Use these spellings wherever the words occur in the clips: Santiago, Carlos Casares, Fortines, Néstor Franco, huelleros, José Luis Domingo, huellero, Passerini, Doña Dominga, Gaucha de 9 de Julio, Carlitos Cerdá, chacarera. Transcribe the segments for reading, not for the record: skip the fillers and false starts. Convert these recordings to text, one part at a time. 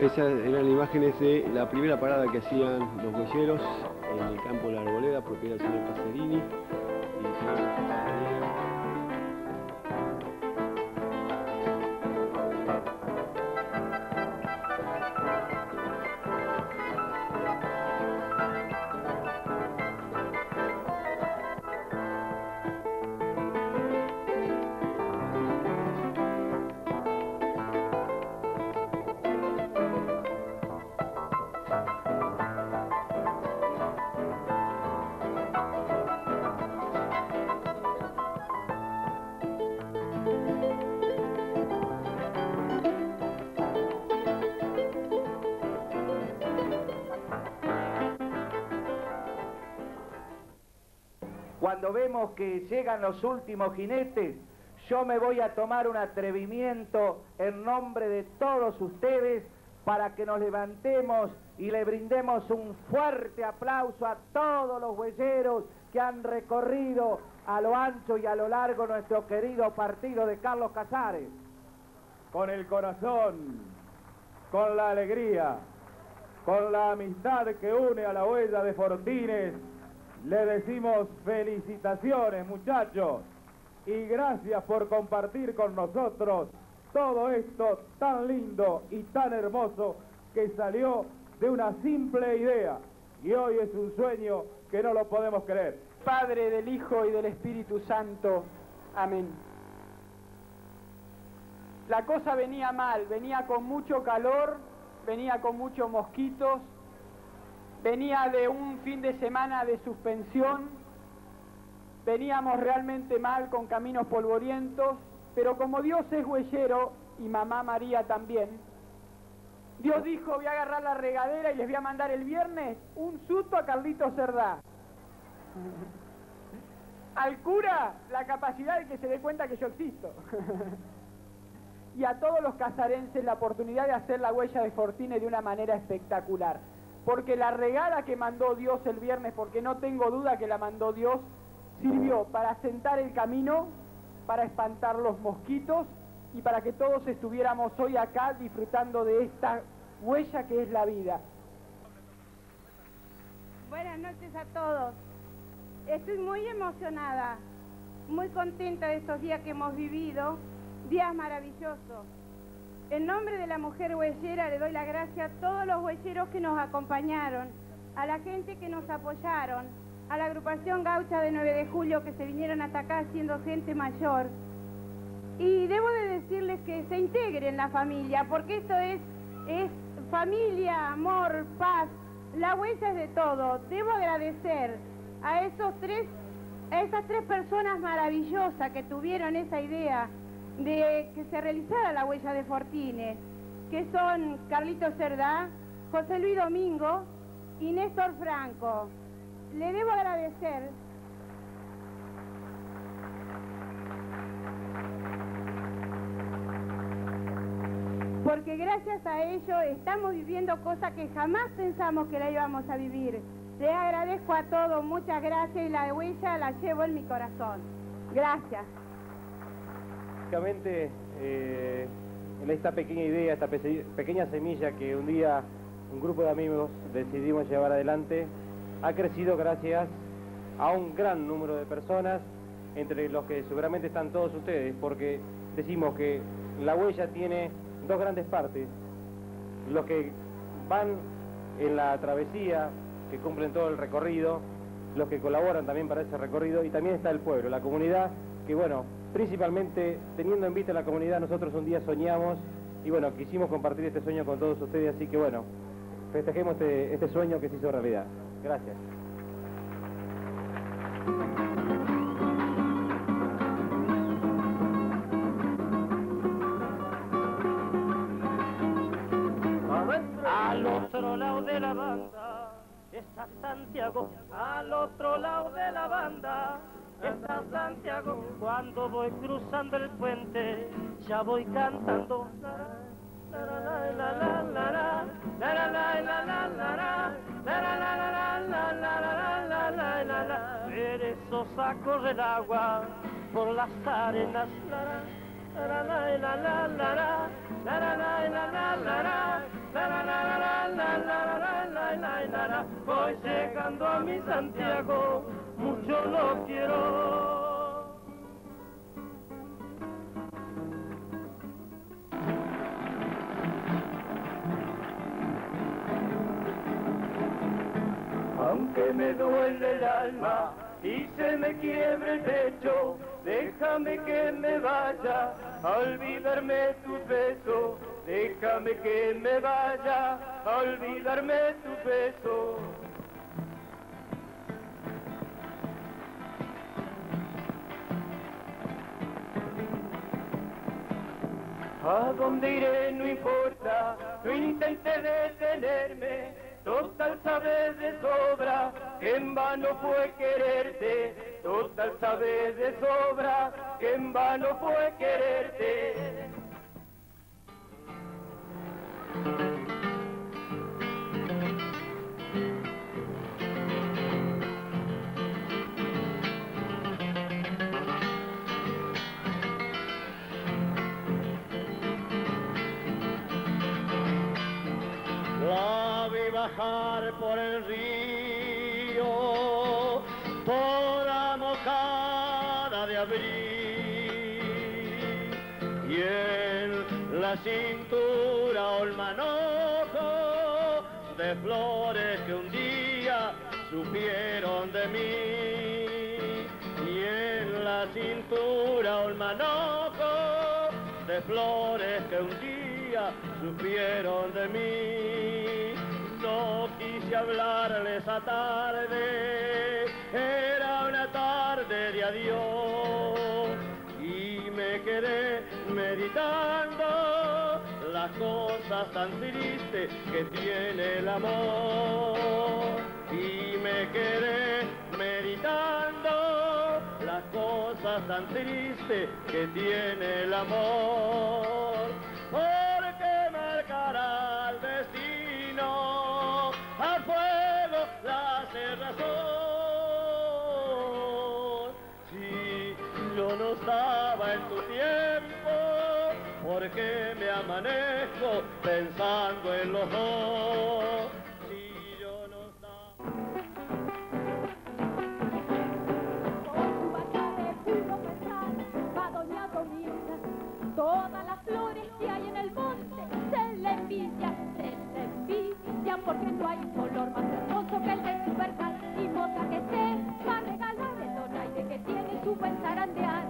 Esas eran imágenes de la primera parada que hacían los huelleros en el campo de la Arboleda, propiedad del señor Passerini. cuando vemos que llegan los últimos jinetes, yo me voy a tomar un atrevimiento en nombre de todos ustedes para que nos levantemos y le brindemos un fuerte aplauso a todos los huelleros que han recorrido a lo ancho y a lo largo nuestro querido partido de Carlos Casares. Con el corazón, con la alegría, con la amistad que une a la huella de Fortines, le decimos felicitaciones, muchachos, y gracias por compartir con nosotros todo esto tan lindo y tan hermoso que salió de una simple idea y hoy es un sueño que no lo podemos creer. Padre, del Hijo y del Espíritu Santo. Amén. La cosa venía mal, venía con mucho calor, venía con muchos mosquitos, venía de un fin de semana de suspensión, veníamos realmente mal con caminos polvorientos, pero como Dios es huellero y mamá María también, Dios dijo: voy a agarrar la regadera y les voy a mandar el viernes un susto a Carlitos Cerdá. Al cura la capacidad de que se dé cuenta que yo existo. Y a todos los casarenses la oportunidad de hacer la huella de Fortines de una manera espectacular. Porque la regada que mandó Dios el viernes, porque no tengo duda que la mandó Dios, sirvió para sentar el camino, para espantar los mosquitos y para que todos estuviéramos hoy acá disfrutando de esta huella que es la vida. Buenas noches a todos. Estoy muy emocionada, muy contenta de estos días que hemos vivido, días maravillosos. En nombre de la mujer huellera le doy la gracia a todos los huelleros que nos acompañaron, a la gente que nos apoyaron, a la agrupación Gaucha de 9 de Julio que se vinieron hasta acá siendo gente mayor. Y debo de decirles que se integren la familia, porque esto es familia, amor, paz, la huella es de todo. Debo agradecer a esas tres personas maravillosas que tuvieron esa idea de que se realizara la huella de Fortines, que son Carlitos Cerdá, José Luis Domingo y Néstor Franco. Le debo agradecer. Porque gracias a ello estamos viviendo cosas que jamás pensamos que la íbamos a vivir. Les agradezco a todos, muchas gracias, y la huella la llevo en mi corazón. Gracias. Básicamente, en esta pequeña idea, esta pequeña semilla que un día un grupo de amigos decidimos llevar adelante, ha crecido gracias a un gran número de personas, entre los que seguramente están todos ustedes, porque decimos que la huella tiene dos grandes partes: los que van en la travesía, que cumplen todo el recorrido, los que colaboran también para ese recorrido, y también está el pueblo, la comunidad, que bueno, principalmente teniendo en vista la comunidad, nosotros un día soñamos, y bueno, quisimos compartir este sueño con todos ustedes, así que bueno, festejemos este sueño que se hizo realidad. Gracias. Al otro lado de la banda está Santiago, al otro lado de la banda está Santiago. Cuando voy cruzando el puente, ya voy cantando. Perezosa corre el agua por las arenas. Voy llegando a mi Santiago, mucho lo quiero. Aunque me duele el alma y se me quiebre el pecho, déjame que me vaya a olvidarme tus besos. Déjame que me vaya a olvidarme tus besos. A dónde iré no importa, no intentes detenerme. Total sabes de sobra que en vano fue quererte. tal sabes de sobra que en vano fue quererte. La vi bajar por el río, toda mojada de abril, y en la cintura un manojo de flores que un día supieron de mí, y en la cintura un manojo de flores que un día supieron de mí. No quise hablarles esa tarde, era una tarde de adiós, y me quedé meditando las cosas tan tristes que tiene el amor, y me quedé meditando las cosas tan tristes que tiene el amor. Porque marcará el destino a fuego la hace razón. Si yo no estaba en tu tiempo, ¿por qué me amanezco pensando en los dos? Si yo no estaba... Con su vaca de puro pesar va Doña Dominga. Todas las flores que hay en el monte se le envidia, porque no hay color más hermoso que el de su versal. Y moza que se va a regalar el donaire que tiene su buen zarandear,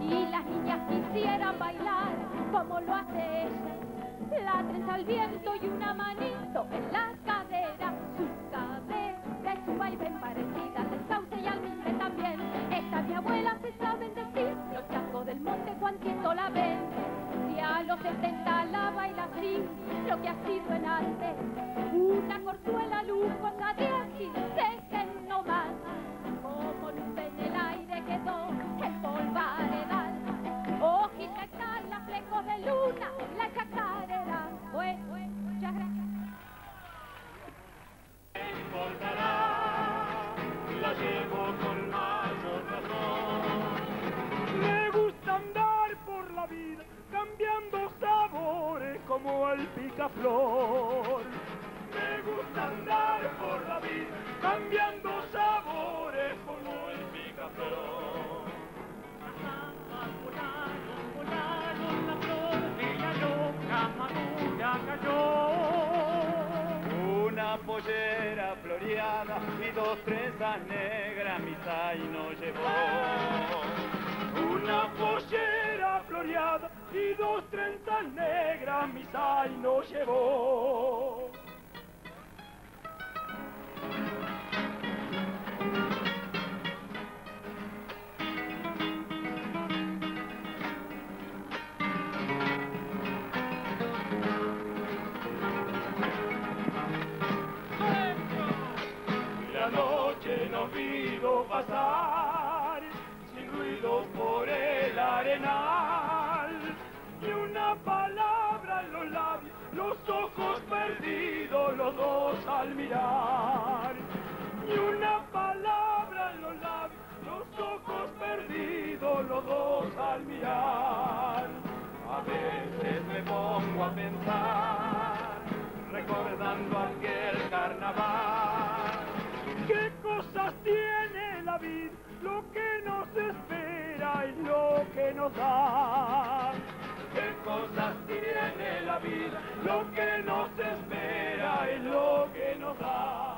y las niñas quisieran bailar como lo hace ella, la trenza al viento y una manito en la cadera. Su cadera y su vaivén parecida al sauce y al mimbre también. Esta mi abuela se saben decir los changos del monte cuantito la ven. Si a los 70 la baila así, lo que ha sido en arte, una corzuela lujosa de aquí, dejen nomás, como nube en el aire quedó el polvaredal. Ojita están las flecos de luna, la chacarera, muchas gracias. Me importará, la llevo con mayor razón. Me gusta andar por la vida, cambiando sabores como al picaflor. Me gusta andar por la vida, cambiando sabores como el picaflor. Pasando al fulano, volaron la flor de la loca madura cayó. Una pollera floreada y dos trenzas negras mi zaino llevó. Una pollera floreada y dos trenzas negras mi zaino llevó. Olvido pasar sin ruido por el arenal, ni una palabra en los labios, los ojos perdidos los dos al mirar, ni una palabra en los labios, los ojos perdidos los dos al mirar. A veces me pongo a pensar recordando aquel carnaval. ¿Qué cosas tiene la vida? Lo que nos espera y lo que nos da. ¿Qué cosas tiene la vida? Lo que nos espera y lo que nos da.